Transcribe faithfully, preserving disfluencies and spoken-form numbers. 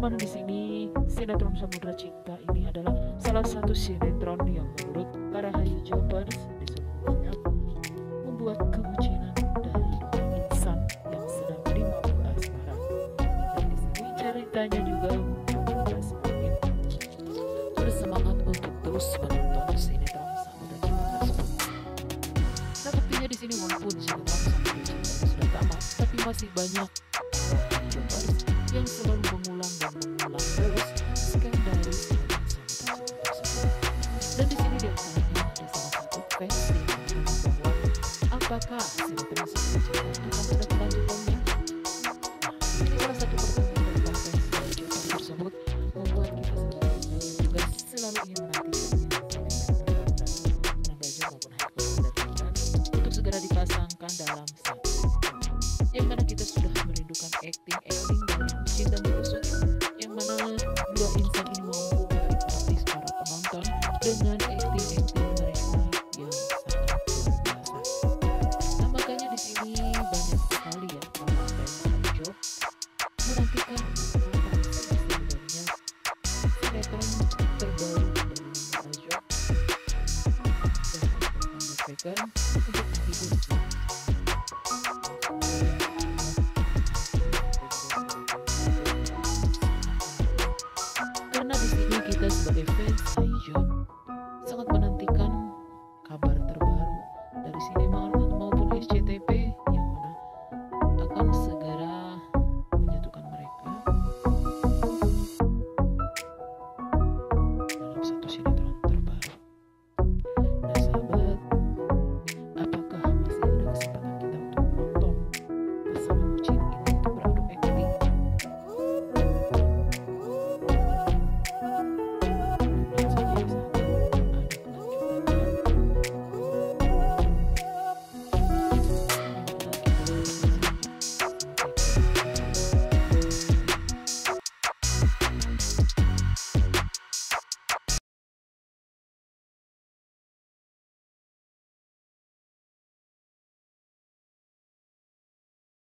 teman-teman, di sini sinetron Samudra Cinta ini adalah salah satu sinetron yang menurut para Haizofers di seluruh dunia membuat kebucinan dari dunia insan yang sedang dimabuk asmara. Dan di sini ceritanya juga membuat semakin bersemangat untuk terus menonton sinetron Samudra Cinta tersebut. Nah, sepertinya di sini walaupun sinetron Samudra Cinta sudah tamat, tapi masih banyak yang selalu mengulang dan mengulang terus skandal dari sinetron tersebut. Dan di sini dia tanya ada salah satu fans yang menanyakan apakah sinetron Samudra Cinta akan ada kelanjutannya. Nah, ini salah satu pertanyaan dari fans sinetron tersebut membuat kita sebagai juga selalu ingin menantikannya. Nah, baju maupun handphone dan tangan untuk segera dipasangkan dalam satu yang karena kita sudah merindukan acting-acting dan cinta berusut yang mana dua insan ini mampu menghipnotis para penonton dengan acting-acting mereka yang sangat biasa. Nah, makanya di sini banyak sekali ya para fans Haizofers menantikan sebenarnya sinetron terbaru dari Haizofers dan menyampaikan untuk hidup. That's what they feel.